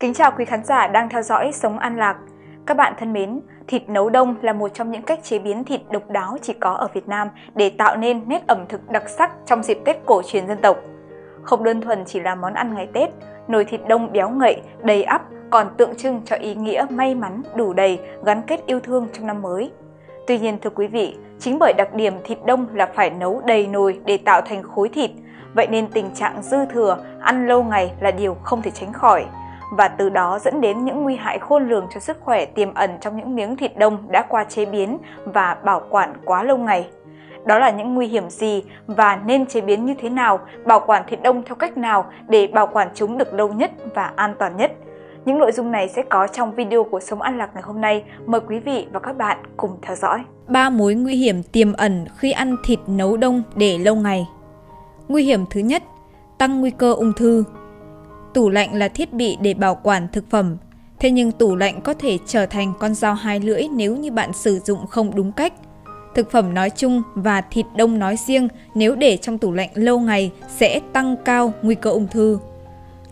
Kính chào quý khán giả đang theo dõi Sống An Lạc. Các bạn thân mến, thịt nấu đông là một trong những cách chế biến thịt độc đáo chỉ có ở Việt Nam để tạo nên nét ẩm thực đặc sắc trong dịp Tết cổ truyền dân tộc. Không đơn thuần chỉ là món ăn ngày Tết, nồi thịt đông béo ngậy, đầy ắp còn tượng trưng cho ý nghĩa may mắn, đủ đầy, gắn kết yêu thương trong năm mới. Tuy nhiên thưa quý vị, chính bởi đặc điểm thịt đông là phải nấu đầy nồi để tạo thành khối thịt, vậy nên tình trạng dư thừa, ăn lâu ngày là điều không thể tránh khỏi. Và từ đó dẫn đến những nguy hại khôn lường cho sức khỏe tiềm ẩn trong những miếng thịt đông đã qua chế biến và bảo quản quá lâu ngày. Đó là những nguy hiểm gì và nên chế biến như thế nào, bảo quản thịt đông theo cách nào để bảo quản chúng được lâu nhất và an toàn nhất? Những nội dung này sẽ có trong video của Sống An Lạc ngày hôm nay. Mời quý vị và các bạn cùng theo dõi. 3 mối nguy hiểm tiềm ẩn khi ăn thịt nấu đông để lâu ngày. Nguy hiểm thứ nhất, tăng nguy cơ ung thư. Tủ lạnh là thiết bị để bảo quản thực phẩm, thế nhưng tủ lạnh có thể trở thành con dao hai lưỡi nếu như bạn sử dụng không đúng cách. Thực phẩm nói chung và thịt đông nói riêng nếu để trong tủ lạnh lâu ngày sẽ tăng cao nguy cơ ung thư.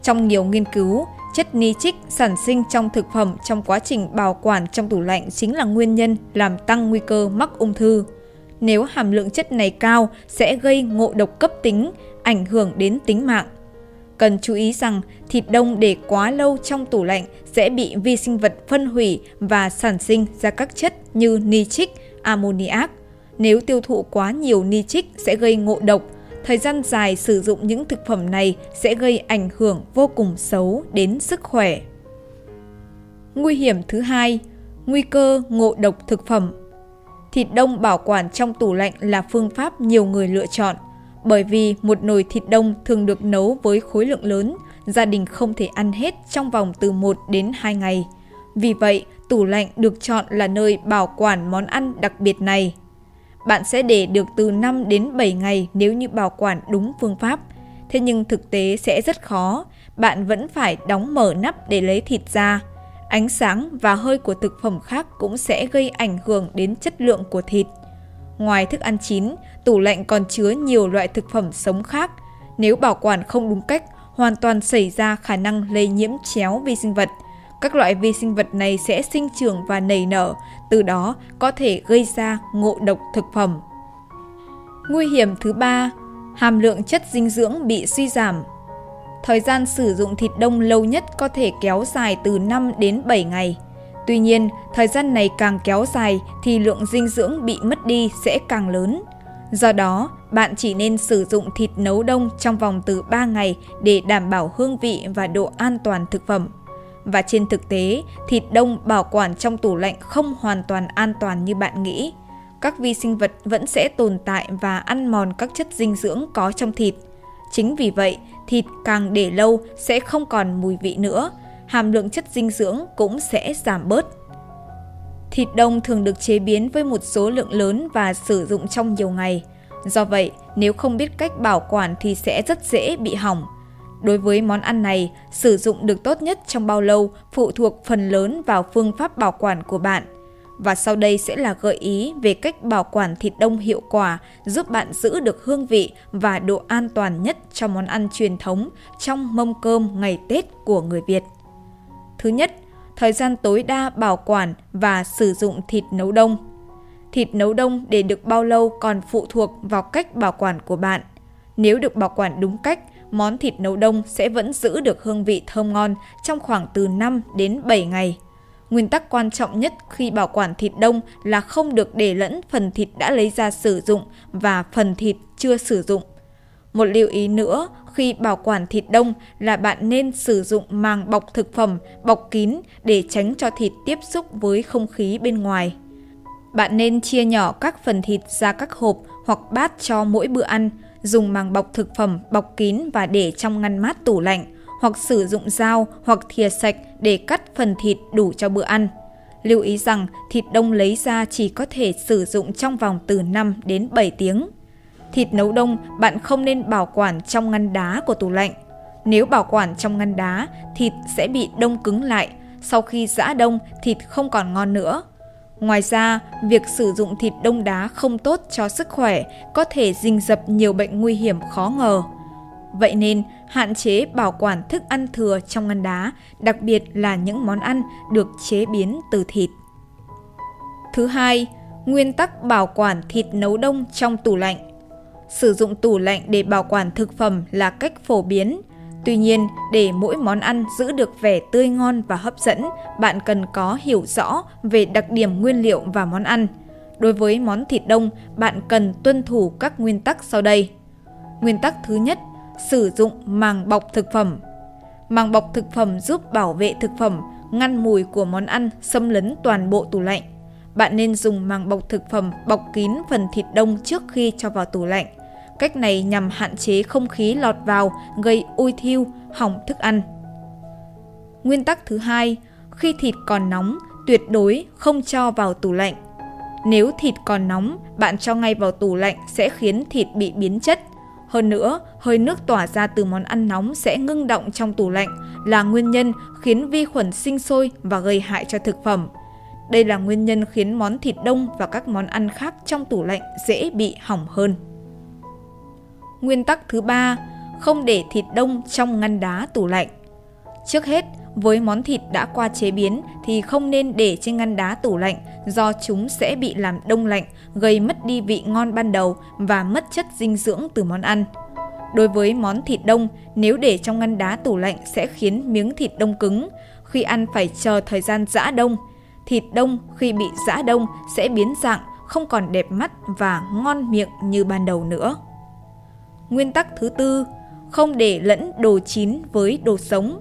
Trong nhiều nghiên cứu, chất nitric sản sinh trong thực phẩm trong quá trình bảo quản trong tủ lạnh chính là nguyên nhân làm tăng nguy cơ mắc ung thư. Nếu hàm lượng chất này cao sẽ gây ngộ độc cấp tính, ảnh hưởng đến tính mạng. Cần chú ý rằng thịt đông để quá lâu trong tủ lạnh sẽ bị vi sinh vật phân hủy và sản sinh ra các chất như nitric, amoniac. Nếu tiêu thụ quá nhiều nitric sẽ gây ngộ độc, thời gian dài sử dụng những thực phẩm này sẽ gây ảnh hưởng vô cùng xấu đến sức khỏe. Nguy hiểm thứ hai, nguy cơ ngộ độc thực phẩm. Thịt đông bảo quản trong tủ lạnh là phương pháp nhiều người lựa chọn. Bởi vì một nồi thịt đông thường được nấu với khối lượng lớn, gia đình không thể ăn hết trong vòng từ 1 đến 2 ngày. Vì vậy, tủ lạnh được chọn là nơi bảo quản món ăn đặc biệt này. Bạn sẽ để được từ 5 đến 7 ngày nếu như bảo quản đúng phương pháp. Thế nhưng thực tế sẽ rất khó, bạn vẫn phải đóng mở nắp để lấy thịt ra. Ánh sáng và hơi của thực phẩm khác cũng sẽ gây ảnh hưởng đến chất lượng của thịt. Ngoài thức ăn chín, tủ lạnh còn chứa nhiều loại thực phẩm sống khác. Nếu bảo quản không đúng cách, hoàn toàn xảy ra khả năng lây nhiễm chéo vi sinh vật. Các loại vi sinh vật này sẽ sinh trưởng và nảy nở, từ đó có thể gây ra ngộ độc thực phẩm. Nguy hiểm thứ ba, hàm lượng chất dinh dưỡng bị suy giảm. Thời gian sử dụng thịt đông lâu nhất có thể kéo dài từ 5 đến 7 ngày. Tuy nhiên, thời gian này càng kéo dài thì lượng dinh dưỡng bị mất đi sẽ càng lớn. Do đó, bạn chỉ nên sử dụng thịt nấu đông trong vòng từ 3 ngày để đảm bảo hương vị và độ an toàn thực phẩm. Và trên thực tế, thịt đông bảo quản trong tủ lạnh không hoàn toàn an toàn như bạn nghĩ. Các vi sinh vật vẫn sẽ tồn tại và ăn mòn các chất dinh dưỡng có trong thịt. Chính vì vậy, thịt càng để lâu sẽ không còn mùi vị nữa. Hàm lượng chất dinh dưỡng cũng sẽ giảm bớt. Thịt đông thường được chế biến với một số lượng lớn và sử dụng trong nhiều ngày. Do vậy, nếu không biết cách bảo quản thì sẽ rất dễ bị hỏng. Đối với món ăn này, sử dụng được tốt nhất trong bao lâu phụ thuộc phần lớn vào phương pháp bảo quản của bạn. Và sau đây sẽ là gợi ý về cách bảo quản thịt đông hiệu quả giúp bạn giữ được hương vị và độ an toàn nhất cho món ăn truyền thống trong mâm cơm ngày Tết của người Việt. Thứ nhất, thời gian tối đa bảo quản và sử dụng thịt nấu đông. Thịt nấu đông để được bao lâu còn phụ thuộc vào cách bảo quản của bạn. Nếu được bảo quản đúng cách, món thịt nấu đông sẽ vẫn giữ được hương vị thơm ngon trong khoảng từ 5 đến 7 ngày. Nguyên tắc quan trọng nhất khi bảo quản thịt đông là không được để lẫn phần thịt đã lấy ra sử dụng và phần thịt chưa sử dụng. Một lưu ý nữa khi bảo quản thịt đông là bạn nên sử dụng màng bọc thực phẩm, bọc kín để tránh cho thịt tiếp xúc với không khí bên ngoài. Bạn nên chia nhỏ các phần thịt ra các hộp hoặc bát cho mỗi bữa ăn, dùng màng bọc thực phẩm, bọc kín và để trong ngăn mát tủ lạnh, hoặc sử dụng dao hoặc thìa sạch để cắt phần thịt đủ cho bữa ăn. Lưu ý rằng thịt đông lấy ra chỉ có thể sử dụng trong vòng từ 5 đến 7 tiếng. Thịt nấu đông bạn không nên bảo quản trong ngăn đá của tủ lạnh. Nếu bảo quản trong ngăn đá, thịt sẽ bị đông cứng lại. Sau khi giã đông, thịt không còn ngon nữa. Ngoài ra, việc sử dụng thịt đông đá không tốt cho sức khỏe, có thể rình rập nhiều bệnh nguy hiểm khó ngờ. Vậy nên, hạn chế bảo quản thức ăn thừa trong ngăn đá, đặc biệt là những món ăn được chế biến từ thịt. Thứ hai, nguyên tắc bảo quản thịt nấu đông trong tủ lạnh. Sử dụng tủ lạnh để bảo quản thực phẩm là cách phổ biến. Tuy nhiên, để mỗi món ăn giữ được vẻ tươi ngon và hấp dẫn, bạn cần có hiểu rõ về đặc điểm nguyên liệu và món ăn. Đối với món thịt đông, bạn cần tuân thủ các nguyên tắc sau đây. Nguyên tắc thứ nhất, sử dụng màng bọc thực phẩm. Màng bọc thực phẩm giúp bảo vệ thực phẩm, ngăn mùi của món ăn xâm lấn toàn bộ tủ lạnh. Bạn nên dùng màng bọc thực phẩm bọc kín phần thịt đông trước khi cho vào tủ lạnh. Cách này nhằm hạn chế không khí lọt vào, gây ôi thiêu, hỏng thức ăn. Nguyên tắc thứ hai, khi thịt còn nóng, tuyệt đối không cho vào tủ lạnh. Nếu thịt còn nóng, bạn cho ngay vào tủ lạnh sẽ khiến thịt bị biến chất. Hơn nữa, hơi nước tỏa ra từ món ăn nóng sẽ ngưng đọng trong tủ lạnh, là nguyên nhân khiến vi khuẩn sinh sôi và gây hại cho thực phẩm. Đây là nguyên nhân khiến món thịt đông và các món ăn khác trong tủ lạnh dễ bị hỏng hơn. Nguyên tắc thứ ba, không để thịt đông trong ngăn đá tủ lạnh. Trước hết, với món thịt đã qua chế biến thì không nên để trên ngăn đá tủ lạnh do chúng sẽ bị làm đông lạnh, gây mất đi vị ngon ban đầu và mất chất dinh dưỡng từ món ăn. Đối với món thịt đông, nếu để trong ngăn đá tủ lạnh sẽ khiến miếng thịt đông cứng, khi ăn phải chờ thời gian giã đông. Thịt đông khi bị giã đông sẽ biến dạng, không còn đẹp mắt và ngon miệng như ban đầu nữa. Nguyên tắc thứ tư, không để lẫn đồ chín với đồ sống.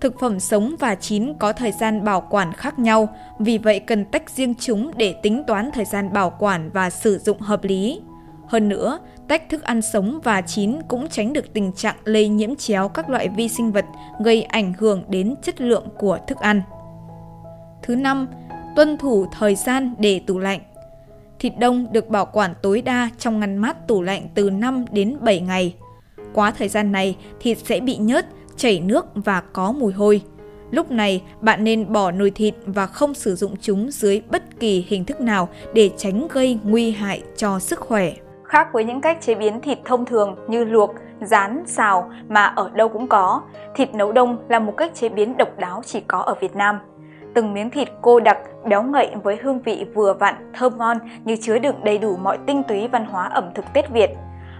Thực phẩm sống và chín có thời gian bảo quản khác nhau, vì vậy cần tách riêng chúng để tính toán thời gian bảo quản và sử dụng hợp lý. Hơn nữa, tách thức ăn sống và chín cũng tránh được tình trạng lây nhiễm chéo các loại vi sinh vật gây ảnh hưởng đến chất lượng của thức ăn. Thứ năm, tuân thủ thời gian để tủ lạnh. Thịt đông được bảo quản tối đa trong ngăn mát tủ lạnh từ 5 đến 7 ngày. Quá thời gian này, thịt sẽ bị nhớt, chảy nước và có mùi hôi. Lúc này, bạn nên bỏ nồi thịt và không sử dụng chúng dưới bất kỳ hình thức nào để tránh gây nguy hại cho sức khỏe. Khác với những cách chế biến thịt thông thường như luộc, rán, xào mà ở đâu cũng có, thịt nấu đông là một cách chế biến độc đáo chỉ có ở Việt Nam. Từng miếng thịt cô đặc, béo ngậy với hương vị vừa vặn, thơm ngon như chứa đựng đầy đủ mọi tinh túy văn hóa ẩm thực Tết Việt.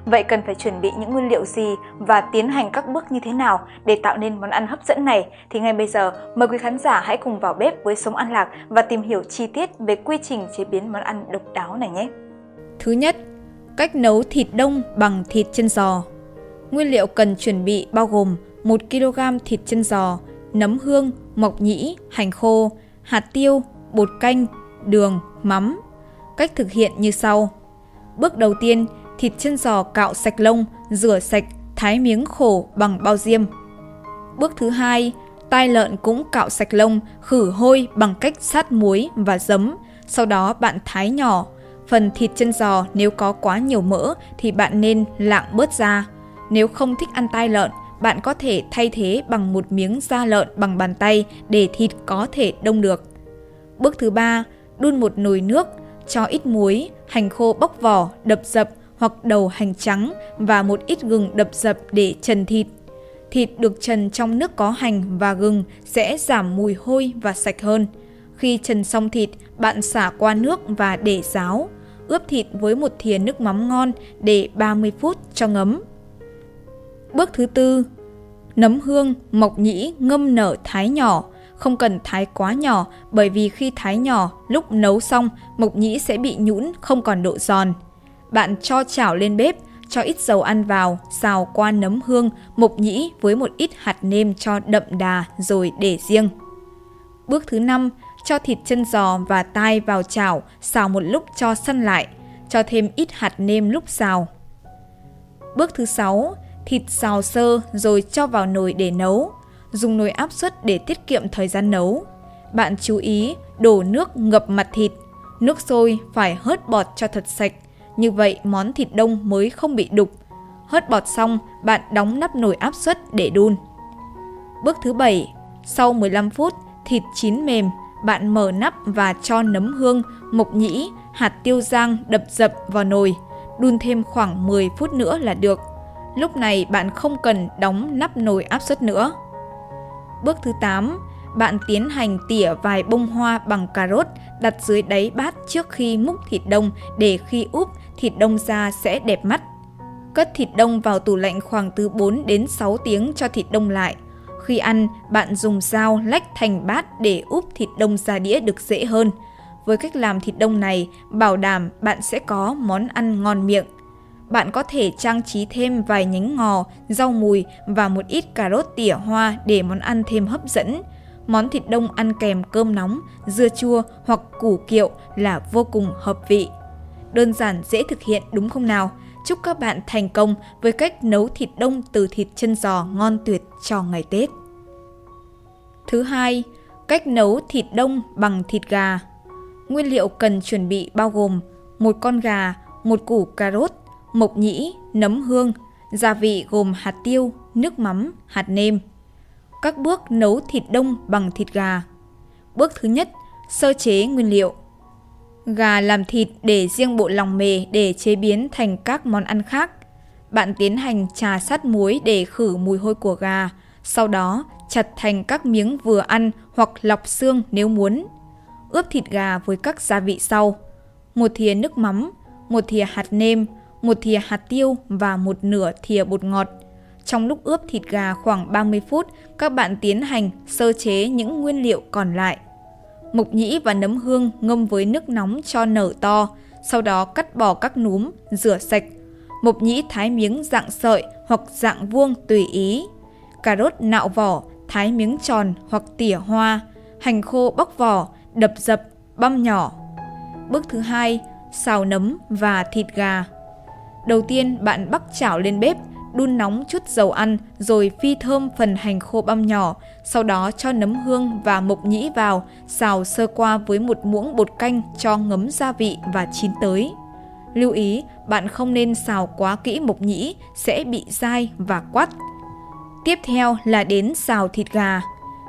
Vậy cần phải chuẩn bị những nguyên liệu gì và tiến hành các bước như thế nào để tạo nên món ăn hấp dẫn này? Thì ngay bây giờ, mời quý khán giả hãy cùng vào bếp với Sống An Lạc và tìm hiểu chi tiết về quy trình chế biến món ăn độc đáo này nhé! Thứ nhất, cách nấu thịt đông bằng thịt chân giò. Nguyên liệu cần chuẩn bị bao gồm 1 kg thịt chân giò, nấm hương, mộc nhĩ, hành khô, hạt tiêu, bột canh, đường, mắm. Cách thực hiện như sau. Bước đầu tiên, thịt chân giò cạo sạch lông, rửa sạch, thái miếng khổ bằng bao diêm. Bước thứ hai, tai lợn cũng cạo sạch lông, khử hôi bằng cách sát muối và giấm, sau đó bạn thái nhỏ. Phần thịt chân giò nếu có quá nhiều mỡ thì bạn nên lạng bớt ra. Nếu không thích ăn tai lợn, bạn có thể thay thế bằng một miếng da lợn bằng bàn tay để thịt có thể đông được. Bước thứ ba, đun một nồi nước, cho ít muối, hành khô bóc vỏ, đập dập hoặc đầu hành trắng và một ít gừng đập dập để trần thịt. Thịt được trần trong nước có hành và gừng sẽ giảm mùi hôi và sạch hơn. Khi trần xong thịt, bạn xả qua nước và để ráo. Ướp thịt với một thìa nước mắm ngon để 30 phút cho ngấm. Bước thứ tư, nấm hương, mộc nhĩ ngâm nở thái nhỏ, không cần thái quá nhỏ bởi vì khi thái nhỏ, lúc nấu xong, mộc nhĩ sẽ bị nhũn không còn độ giòn. Bạn cho chảo lên bếp, cho ít dầu ăn vào, xào qua nấm hương, mộc nhĩ với một ít hạt nêm cho đậm đà rồi để riêng. Bước thứ năm, cho thịt chân giò và tai vào chảo, xào một lúc cho săn lại, cho thêm ít hạt nêm lúc xào. Bước thứ sáu, thịt xào sơ rồi cho vào nồi để nấu. Dùng nồi áp suất để tiết kiệm thời gian nấu. Bạn chú ý đổ nước ngập mặt thịt. Nước sôi phải hớt bọt cho thật sạch. Như vậy món thịt đông mới không bị đục. Hớt bọt xong, bạn đóng nắp nồi áp suất để đun. Bước thứ 7. Sau 15 phút, thịt chín mềm. Bạn mở nắp và cho nấm hương, mộc nhĩ, hạt tiêu rang đập dập vào nồi. Đun thêm khoảng 10 phút nữa là được. Lúc này bạn không cần đóng nắp nồi áp suất nữa. Bước thứ 8, bạn tiến hành tỉa vài bông hoa bằng cà rốt đặt dưới đáy bát trước khi múc thịt đông để khi úp thịt đông ra sẽ đẹp mắt. Cất thịt đông vào tủ lạnh khoảng từ 4 đến 6 tiếng cho thịt đông lại. Khi ăn, bạn dùng dao lách thành bát để úp thịt đông ra đĩa được dễ hơn. Với cách làm thịt đông này, bảo đảm bạn sẽ có món ăn ngon miệng. Bạn có thể trang trí thêm vài nhánh ngò, rau mùi và một ít cà rốt tỉa hoa để món ăn thêm hấp dẫn. Món thịt đông ăn kèm cơm nóng, dưa chua hoặc củ kiệu là vô cùng hợp vị. Đơn giản dễ thực hiện đúng không nào? Chúc các bạn thành công với cách nấu thịt đông từ thịt chân giò ngon tuyệt cho ngày Tết. Thứ hai, cách nấu thịt đông bằng thịt gà. Nguyên liệu cần chuẩn bị bao gồm một con gà, một củ cà rốt, mộc nhĩ, nấm hương, gia vị gồm hạt tiêu, nước mắm, hạt nêm. Các bước nấu thịt đông bằng thịt gà. Bước thứ nhất, sơ chế nguyên liệu. Gà làm thịt để riêng bộ lòng mề để chế biến thành các món ăn khác. Bạn tiến hành chà sát muối để khử mùi hôi của gà, sau đó chặt thành các miếng vừa ăn hoặc lọc xương nếu muốn. Ướp thịt gà với các gia vị sau: một thìa nước mắm, một thìa hạt nêm, một thìa hạt tiêu và một nửa thìa bột ngọt. Trong lúc ướp thịt gà khoảng 30 phút, các bạn tiến hành sơ chế những nguyên liệu còn lại. Mộc nhĩ và nấm hương ngâm với nước nóng cho nở to, sau đó cắt bỏ các núm, rửa sạch. Mộc nhĩ thái miếng dạng sợi hoặc dạng vuông tùy ý. Cà rốt nạo vỏ, thái miếng tròn hoặc tỉa hoa. Hành khô bóc vỏ, đập dập, băm nhỏ. Bước thứ hai, xào nấm và thịt gà. Đầu tiên bạn bắc chảo lên bếp, đun nóng chút dầu ăn rồi phi thơm phần hành khô băm nhỏ, sau đó cho nấm hương và mộc nhĩ vào, xào sơ qua với một muỗng bột canh cho ngấm gia vị và chín tới. Lưu ý, bạn không nên xào quá kỹ mộc nhĩ, sẽ bị dai và quắt. Tiếp theo là đến xào thịt gà.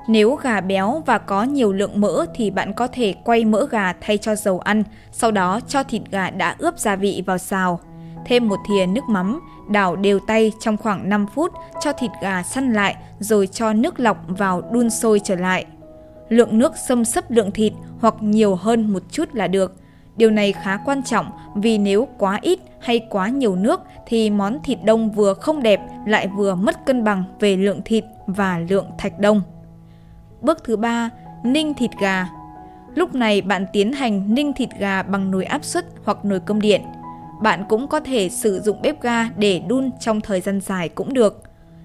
Nếu gà béo và có nhiều lượng mỡ thì bạn có thể quay mỡ gà thay cho dầu ăn, sau đó cho thịt gà đã ướp gia vị vào xào. Thêm một thìa nước mắm, đảo đều tay trong khoảng 5 phút, cho thịt gà săn lại rồi cho nước lọc vào đun sôi trở lại. Lượng nước xâm xấp lượng thịt hoặc nhiều hơn một chút là được. Điều này khá quan trọng vì nếu quá ít hay quá nhiều nước thì món thịt đông vừa không đẹp lại vừa mất cân bằng về lượng thịt và lượng thạch đông. Bước thứ 3, ninh thịt gà. Lúc này bạn tiến hành ninh thịt gà bằng nồi áp suất hoặc nồi cơm điện. Bạn cũng có thể sử dụng bếp ga để đun trong thời gian dài cũng được.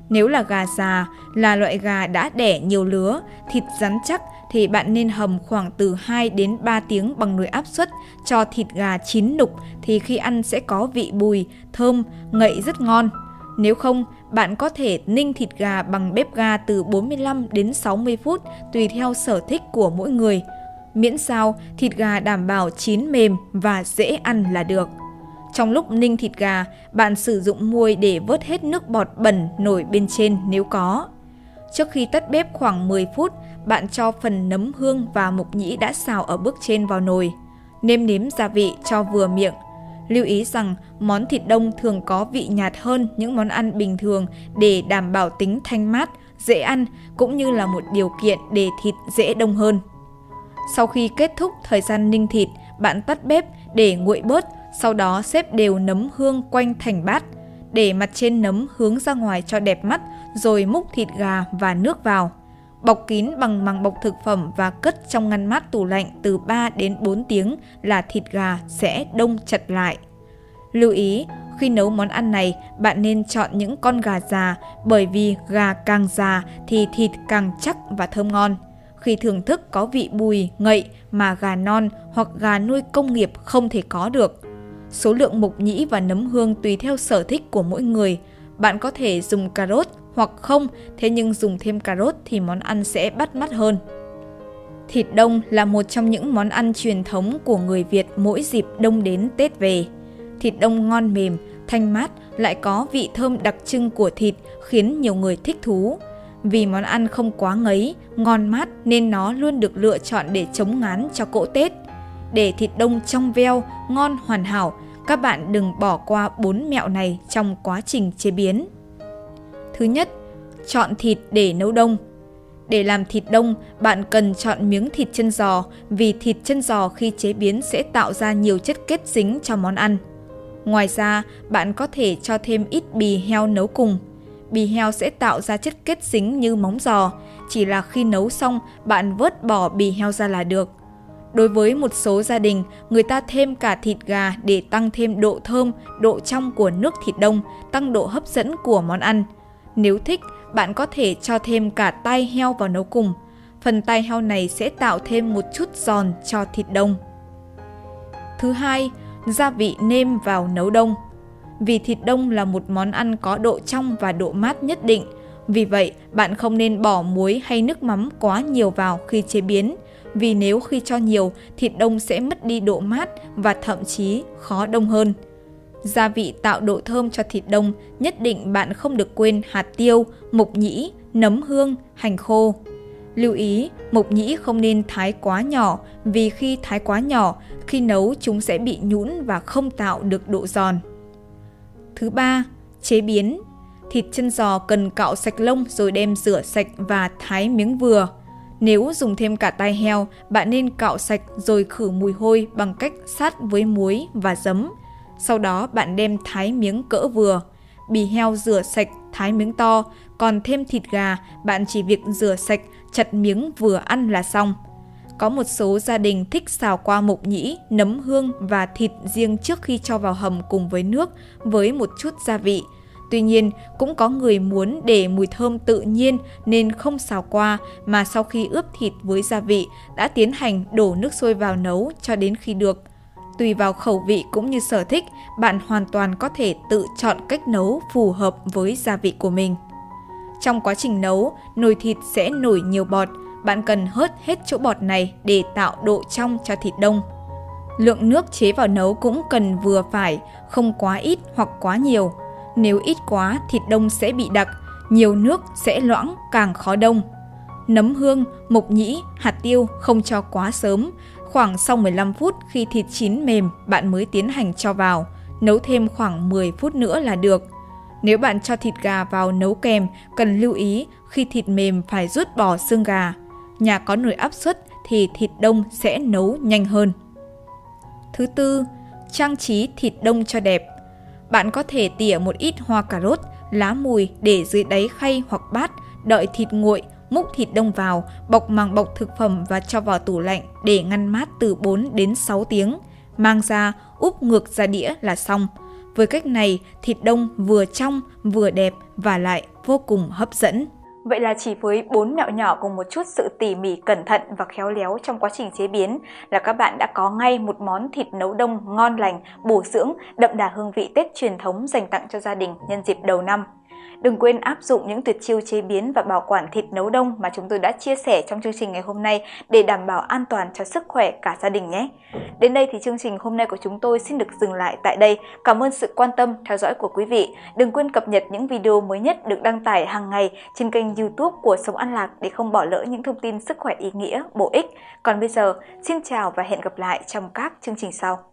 Nếu là gà già, là loại gà đã đẻ nhiều lứa, thịt rắn chắc thì bạn nên hầm khoảng từ 2 đến 3 tiếng bằng nồi áp suất cho thịt gà chín nục thì khi ăn sẽ có vị bùi, thơm, ngậy rất ngon. Nếu không, bạn có thể ninh thịt gà bằng bếp ga từ 45 đến 60 phút tùy theo sở thích của mỗi người. Miễn sao thịt gà đảm bảo chín mềm và dễ ăn là được. Trong lúc ninh thịt gà, bạn sử dụng muôi để vớt hết nước bọt bẩn nổi bên trên nếu có. Trước khi tắt bếp khoảng 10 phút, bạn cho phần nấm hương và mộc nhĩ đã xào ở bước trên vào nồi. Nêm nếm gia vị cho vừa miệng. Lưu ý rằng món thịt đông thường có vị nhạt hơn những món ăn bình thường để đảm bảo tính thanh mát, dễ ăn cũng như là một điều kiện để thịt dễ đông hơn. Sau khi kết thúc thời gian ninh thịt, bạn tắt bếp để nguội bớt. Sau đó xếp đều nấm hương quanh thành bát, để mặt trên nấm hướng ra ngoài cho đẹp mắt, rồi múc thịt gà và nước vào. Bọc kín bằng màng bọc thực phẩm và cất trong ngăn mát tủ lạnh từ 3 đến 4 tiếng là thịt gà sẽ đông chặt lại. Lưu ý, khi nấu món ăn này, bạn nên chọn những con gà già, bởi vì gà càng già thì thịt càng chắc và thơm ngon. Khi thưởng thức có vị bùi, ngậy mà gà non hoặc gà nuôi công nghiệp không thể có được. Số lượng mộc nhĩ và nấm hương tùy theo sở thích của mỗi người. Bạn có thể dùng cà rốt hoặc không, thế nhưng dùng thêm cà rốt thì món ăn sẽ bắt mắt hơn. Thịt đông là một trong những món ăn truyền thống của người Việt mỗi dịp đông đến Tết về. Thịt đông ngon mềm, thanh mát, lại có vị thơm đặc trưng của thịt khiến nhiều người thích thú. Vì món ăn không quá ngấy, ngon mát nên nó luôn được lựa chọn để chống ngán cho cỗ Tết. Để thịt đông trong veo, ngon hoàn hảo, Các bạn đừng bỏ qua 4 mẹo này trong quá trình chế biến. Thứ nhất, chọn thịt để nấu đông. Để làm thịt đông, bạn cần chọn miếng thịt chân giò vì thịt chân giò khi chế biến sẽ tạo ra nhiều chất kết dính cho món ăn. Ngoài ra, bạn có thể cho thêm ít bì heo nấu cùng. Bì heo sẽ tạo ra chất kết dính như móng giò, chỉ là khi nấu xong bạn vớt bỏ bì heo ra là được. Đối với một số gia đình, người ta thêm cả thịt gà để tăng thêm độ thơm, độ trong của nước thịt đông, tăng độ hấp dẫn của món ăn. Nếu thích, bạn có thể cho thêm cả tai heo vào nấu cùng. Phần tai heo này sẽ tạo thêm một chút giòn cho thịt đông. Thứ hai, gia vị nêm vào nấu đông. Vì thịt đông là một món ăn có độ trong và độ mát nhất định, vì vậy bạn không nên bỏ muối hay nước mắm quá nhiều vào khi chế biến, vì nếu khi cho nhiều, thịt đông sẽ mất đi độ mát và thậm chí khó đông hơn. Gia vị tạo độ thơm cho thịt đông nhất định bạn không được quên hạt tiêu, mộc nhĩ, nấm hương, hành khô. Lưu ý, mộc nhĩ không nên thái quá nhỏ vì khi thái quá nhỏ, khi nấu chúng sẽ bị nhũn và không tạo được độ giòn. Thứ ba, chế biến. Thịt chân giò cần cạo sạch lông rồi đem rửa sạch và thái miếng vừa. Nếu dùng thêm cả tai heo, bạn nên cạo sạch rồi khử mùi hôi bằng cách sát với muối và giấm. Sau đó bạn đem thái miếng cỡ vừa. Bì heo rửa sạch, thái miếng to, còn thêm thịt gà, bạn chỉ việc rửa sạch, chặt miếng vừa ăn là xong. Có một số gia đình thích xào qua mộc nhĩ, nấm hương và thịt riêng trước khi cho vào hầm cùng với nước với một chút gia vị. Tuy nhiên, cũng có người muốn để mùi thơm tự nhiên nên không xào qua mà sau khi ướp thịt với gia vị đã tiến hành đổ nước sôi vào nấu cho đến khi được. Tùy vào khẩu vị cũng như sở thích, bạn hoàn toàn có thể tự chọn cách nấu phù hợp với gia vị của mình. Trong quá trình nấu, nồi thịt sẽ nổi nhiều bọt. Bạn cần hớt hết chỗ bọt này để tạo độ trong cho thịt đông. Lượng nước chế vào nấu cũng cần vừa phải, không quá ít hoặc quá nhiều. Nếu ít quá, thịt đông sẽ bị đặc, nhiều nước sẽ loãng càng khó đông. Nấm hương, mộc nhĩ, hạt tiêu không cho quá sớm. Khoảng sau 15 phút khi thịt chín mềm, bạn mới tiến hành cho vào. Nấu thêm khoảng 10 phút nữa là được. Nếu bạn cho thịt gà vào nấu kèm, cần lưu ý khi thịt mềm phải rút bỏ xương gà. Nhà có nồi áp suất thì thịt đông sẽ nấu nhanh hơn. Thứ tư, trang trí thịt đông cho đẹp. Bạn có thể tỉa một ít hoa cà rốt, lá mùi để dưới đáy khay hoặc bát, đợi thịt nguội, múc thịt đông vào, bọc màng bọc thực phẩm và cho vào tủ lạnh để ngăn mát từ 4 đến 6 tiếng. Mang ra, úp ngược ra đĩa là xong. Với cách này, thịt đông vừa trong, vừa đẹp và lại vô cùng hấp dẫn. Vậy là chỉ với 4 mẹo nhỏ cùng một chút sự tỉ mỉ, cẩn thận và khéo léo trong quá trình chế biến là các bạn đã có ngay một món thịt nấu đông ngon lành, bổ dưỡng, đậm đà hương vị Tết truyền thống dành tặng cho gia đình nhân dịp đầu năm. Đừng quên áp dụng những tuyệt chiêu chế biến và bảo quản thịt nấu đông mà chúng tôi đã chia sẻ trong chương trình ngày hôm nay để đảm bảo an toàn cho sức khỏe cả gia đình nhé. Đến đây thì chương trình hôm nay của chúng tôi xin được dừng lại tại đây. Cảm ơn sự quan tâm theo dõi của quý vị. Đừng quên cập nhật những video mới nhất được đăng tải hàng ngày trên kênh YouTube của Sống An Lạc để không bỏ lỡ những thông tin sức khỏe ý nghĩa, bổ ích. Còn bây giờ, xin chào và hẹn gặp lại trong các chương trình sau.